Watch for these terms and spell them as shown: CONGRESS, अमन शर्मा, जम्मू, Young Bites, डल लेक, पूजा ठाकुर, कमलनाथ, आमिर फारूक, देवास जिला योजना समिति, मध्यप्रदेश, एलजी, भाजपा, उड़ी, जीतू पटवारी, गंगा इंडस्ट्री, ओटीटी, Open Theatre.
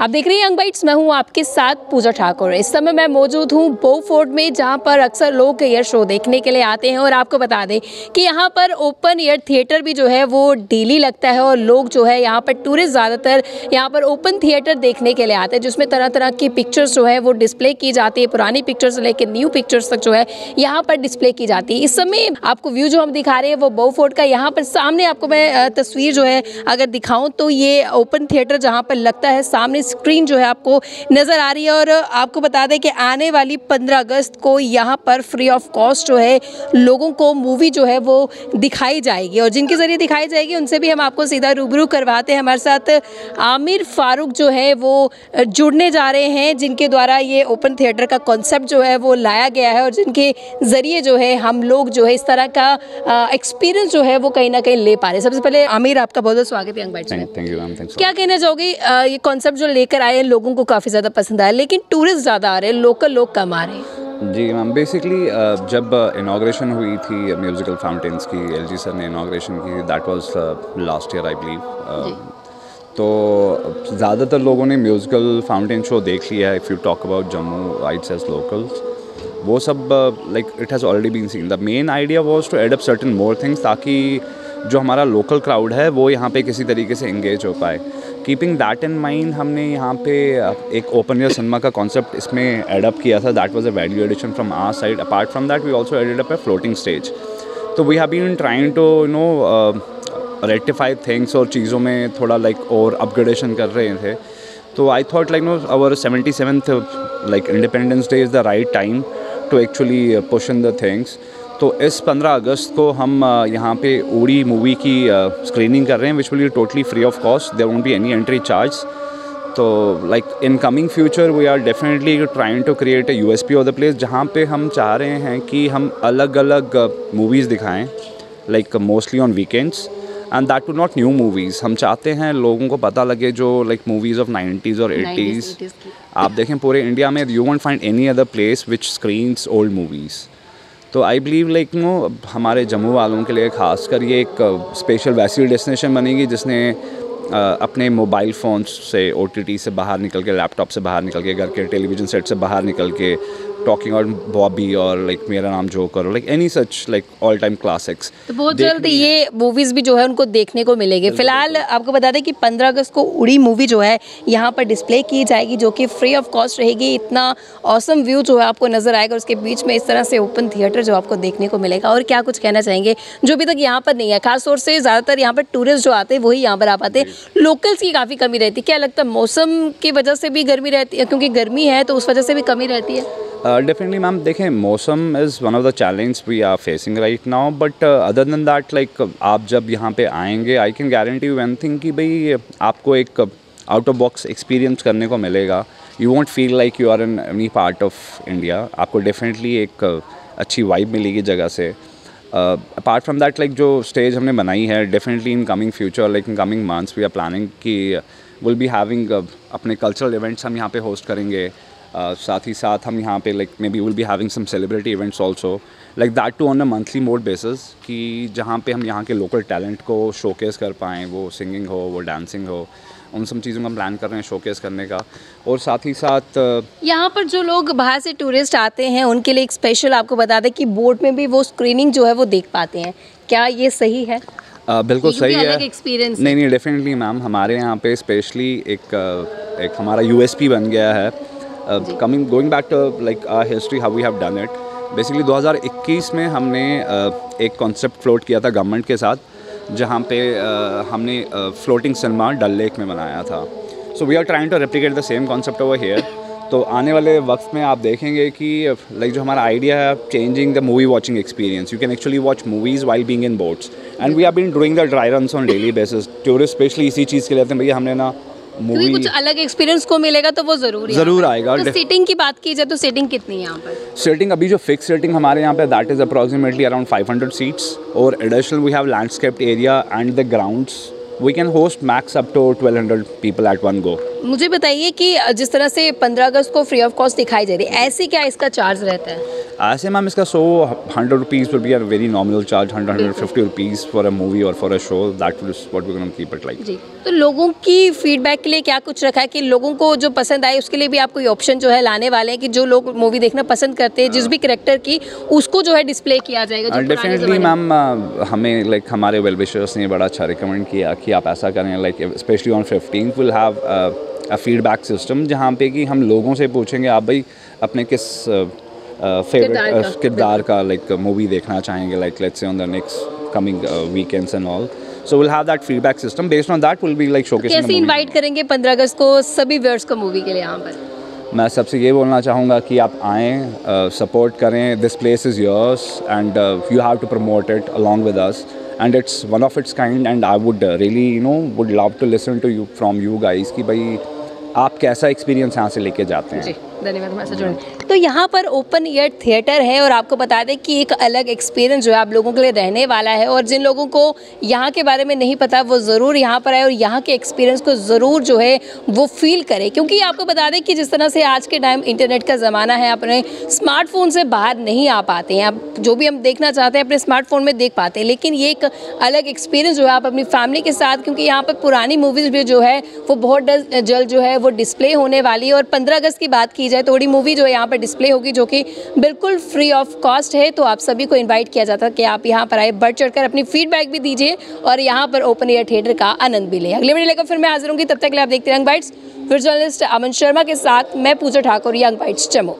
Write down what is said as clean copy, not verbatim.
आप देख रहे हैं यंग बाइट्स, मैं हूं आपके साथ पूजा ठाकुर। इस समय मैं मौजूद हूं बोफोर्ट में, जहां पर अक्सर लोग एयर शो देखने के लिए आते हैं। और आपको बता दें कि यहां पर ओपन एयर थिएटर भी जो है वो डेली लगता है और लोग जो है यहां पर टूरिस्ट ज़्यादातर यहां पर ओपन थिएटर देखने के लिए आते हैं, जिसमें तरह तरह की पिक्चर्स जो है वो डिस्प्ले की जाती है। पुरानी पिक्चर्स से लेकर न्यू पिक्चर्स तक जो है यहाँ पर डिस्प्ले की जाती है। इस समय आपको व्यू जो हम दिखा रहे हैं वो बोफोर्ट का, यहाँ पर सामने आपको मैं तस्वीर जो है अगर दिखाऊँ तो ये ओपन थिएटर जहाँ पर लगता है, सामने स्क्रीन जो है आपको नज़र आ रही है। और आपको बता दें कि आने वाली 15 अगस्त को यहाँ पर फ्री ऑफ कॉस्ट जो है लोगों को मूवी जो है वो दिखाई जाएगी। और जिनके ज़रिए दिखाई जाएगी उनसे भी हम आपको सीधा रूबरू करवाते हैं। हमारे साथ आमिर फारूक जो है वो जुड़ने जा रहे हैं, जिनके द्वारा ये ओपन थिएटर का कॉन्सेप्ट जो है वो लाया गया है और जिनके ज़रिए जो है हम लोग जो है इस तरह का एक्सपीरियंस जो है वो कहीं ना कहीं ले पा रहे हैं। सबसे पहले आमिर, आपका बहुत बहुत स्वागत है यंग बाइट्स में। Thank you ma'am, thanks. क्या कहना चाहोगे, ये कॉन्सेप्ट जो लेकर आए हैं लोगों को काफ़ी ज़्यादा पसंद आया, लेकिन टूरिस्ट ज़्यादा आ रहे हैं, लोकल लोग कम आ रहे हैं? जी मैम, बेसिकली जब इनाग्रेशन हुई थी म्यूज़िकल फाउंटेन्स की, एलजी सर ने इनाग्रेशन की, that was last year I believe, तो ज़्यादातर लोगों ने म्यूज़िकल फाउंटेन शो देख लिया है। If you talk about जम्मू it's as locals, वो सब like it has already been seen. The main idea was to add up certain more things, ताकि जो हमारा लोकल क्राउड है वो यहाँ पे किसी तरीके से इंगेज हो पाए। कीपिंग दैट इन माइंड, हमने यहाँ पे एक ओपन एयर सिनेमा का कॉन्सेप्ट इसमें ऐड अप किया था। That was a value addition from our side. Apart from that we also added up a floating stage. तो we have been trying to you know rectify things, और चीज़ों में थोड़ा like और upgradation कर रहे थे। तो I thought like no our 77th like independence day is the right time to actually push in the things. तो इस 15 अगस्त को हम यहाँ पे उड़ी मूवी की स्क्रीनिंग कर रहे हैं, which will be totally free of cost, there won't be any entry charge. तो like in coming future we are definitely trying to create a USP of the place, जहाँ पे हम चाह रहे हैं कि हम अलग अलग मूवीज़ दिखाएं, like mostly on weekends, and that too not new movies. हम चाहते हैं लोगों को पता लगे जो लाइक मूवीज़ ऑफ 90s और 80s। आप देखें पूरे इंडिया में, you won't find any other place which screens old movies. तो आई बिलीव लाइक नो हमारे जम्मू वालों के लिए खासकर ये एक स्पेशल वैसी डेस्टिनेशन बनेगी, जिसने अपने मोबाइल फ़ोन से, ओटीटी से बाहर निकल के, लैपटॉप से बाहर निकल के, घर के टेलीविज़न सेट से बाहर निकल के, टॉकिंग और बॉबी और लाइक मेरा नाम जोकर और like any such like all time classics, तो बहुत जल्द ये मूवीज़ भी जो है उनको देखने को मिलेगी। फिलहाल आपको बता दें कि 15 अगस्त को उड़ी मूवी जो है यहाँ पर डिस्प्ले की जाएगी, जो कि फ्री ऑफ कॉस्ट रहेगी। इतना ऑसम व्यू जो है आपको नज़र आएगा, उसके बीच में इस तरह से ओपन थिएटर जो आपको देखने को मिलेगा। और क्या कुछ कहना चाहेंगे जो अभी तक यहाँ पर नहीं है? खासतौर से ज़्यादातर यहाँ पर टूरिस्ट जो आते हैं वही यहाँ पर आ पाते, लोकल्स की काफ़ी कमी रहती है। क्या लगता है मौसम की वजह से भी गर्मी रहती है, क्योंकि गर्मी है तो उस वजह से भी कमी रहती है? डेफिनेटली मैम, देखें मौसम is one of the challenge we are facing right now, but other than that like आप जब यहाँ पे आएंगे I can guarantee you one thing कि भाई आपको एक आउट ऑफ बॉक्स एक्सपीरियंस करने को मिलेगा। You won't feel like you are in any part of India. आपको डेफिनेटली एक अच्छी वाइब मिलेगी जगह से। अपार्ट फ्रॉम दैट लाइक जो स्टेज हमने बनाई है, definitely in coming future like in coming months we are planning कि विल बी हैविंग अपने कल्चरल इवेंट्स हम यहाँ पे होस्ट करेंगे। साथ ही साथ हम यहाँ पे like maybe will be having some celebrity events also like that too on a monthly mode basis, कि जहाँ पे हम यहाँ के लोकल टैलेंट को शोकेस कर पाएँ, वो सिंगिंग हो, वो डांसिंग हो, उन सब चीज़ों का प्लान कर रहे हैं शोकेस करने का। और साथ ही साथ यहाँ पर जो लोग बाहर से टूरिस्ट आते हैं उनके लिए एक स्पेशल आपको बता दें कि बोर्ड में भी वो स्क्रीनिंग जो है वो देख पाते हैं। क्या ये सही है? बिल्कुल सही है। नहीं नहीं, डेफिनेटली मैम, हमारे यहाँ पे स्पेशली एक हमारा यूएसपी बन गया है। Coming going back to like our history how we have done it, basically 2021 में हमने एक कॉन्सेप्ट फ्लोट किया था गवर्नमेंट के साथ, जहाँ पे हमने फ्लोटिंग सिनेमा डल लेक में बनाया था। So we are trying to replicate the same concept over here. तो आने वाले वक्त में आप देखेंगे कि लाइक जो हमारा आइडिया है changing the movie watching experience, you can actually watch movies while being in boats, and we have been doing the dry runs on daily basis. Tourist specially इसी चीज़ के लिए आते हैं, भैया हमने ना मूवी कुछ अलग एक्सपीरियंस को मिलेगा, तो वो ज़रूर आएगा। तो सीटिंग की बात की जाए तो सीटिंग कितनी है यहाँ पर? सीटिंग अभी जो फिक्स सीटिंग हमारे यहाँ पे that is approximately around 500 seats, और additional we have landscaped area and the grounds we can host max up to 1200 people at one go. मुझे बताइए कि जिस तरह से 15 अगस्त को फ्री ऑफ कॉस्ट दिखाई जा रही है, ऐसे क्या इसका चार्ज रहता है? ऐसे मैम इसका 100 rupees will be a very nominal charge, 150 rupees for a movie और for a show, that is what we gonna keep it like. जी, तो लोगों की फीडबैक के लिए क्या कुछ रखा है कि लोगों को जो पसंद आए उसके लिए भी आपको ये ऑप्शन जो है लाने वाले हैं कि जो लोग मूवी देखना पसंद करते हैं जिस भी करेक्टर की, उसको जो है डिस्प्ले किया जाएगा? डेफिनेटली मैम, हमें लाइक हमारे वेल विशर्स ने बड़ा अच्छा रिकमेंड किया कि आप ऐसा करें, like specially on 15th will have a feedback system जहाँ पे कि हम लोगों से पूछेंगे आप भाई अपने किस फेवरेट किरदार का लाइक मूवी देखना चाहेंगे, like let's say on the next coming weekends and all. So will have that feedback system, based on that will be like showcase. कैसे इनवाइट करेंगे 15 अगस्त को सभी व्यूअर्स को मूवी के लिए? यहाँ पर मैं सबसे ये बोलना चाहूँगा कि आप आएँ, सपोर्ट करें, this place is yours and you have to promote it along with us and it's one of its kind and I would really would love to listen to you from you guys कि भाई आप कैसा experience यहाँ से लेके जाते हैं। जी, धन्यवाद हमारे साथ जुड़ने। तो यहाँ पर ओपन एयर थिएटर है और आपको बता दें कि एक अलग एक्सपीरियंस जो है आप लोगों के लिए रहने वाला है और जिन लोगों को यहाँ के बारे में नहीं पता वो ज़रूर यहाँ पर आए और यहाँ के एक्सपीरियंस को ज़रूर जो है वो फील करें, क्योंकि आपको बता दें कि जिस तरह से आज के टाइम इंटरनेट का ज़माना है, अपने स्मार्टफोन से बाहर नहीं आ पाते हैं, आप जो भी हम देखना चाहते हैं अपने स्मार्टफोन में देख पाते हैं, लेकिन ये एक अलग एक्सपीरियंस जो है आप अपनी फैमिली के साथ, क्योंकि यहाँ पर पुरानी मूवीज़ भी जो है वो बहुत जल्द जो है वो डिस्प्ले होने वाली है और 15 अगस्त की बात की जाए तो उड़ी मूवी जो है यहाँ पर डिस्प्ले होगी जो कि बिल्कुल फ्री ऑफ कॉस्ट है। तो आप सभी को इनवाइट किया जाता है कि आप यहाँ पर आए, बढ़ चढ़कर अपनी फीडबैक भी दीजिए और यहाँ पर ओपन एयर थिएटर का आनंद भी लें। अगले वीडियो लेकर फिर मैं हाजिर होंगी, तब तक के लिए आप देखते हैं यंग बाइट्स। फिर जर्नलिस्ट अमन शर्मा के साथ मैं पूजा ठाकुर, यंग बाइट्स। चमो।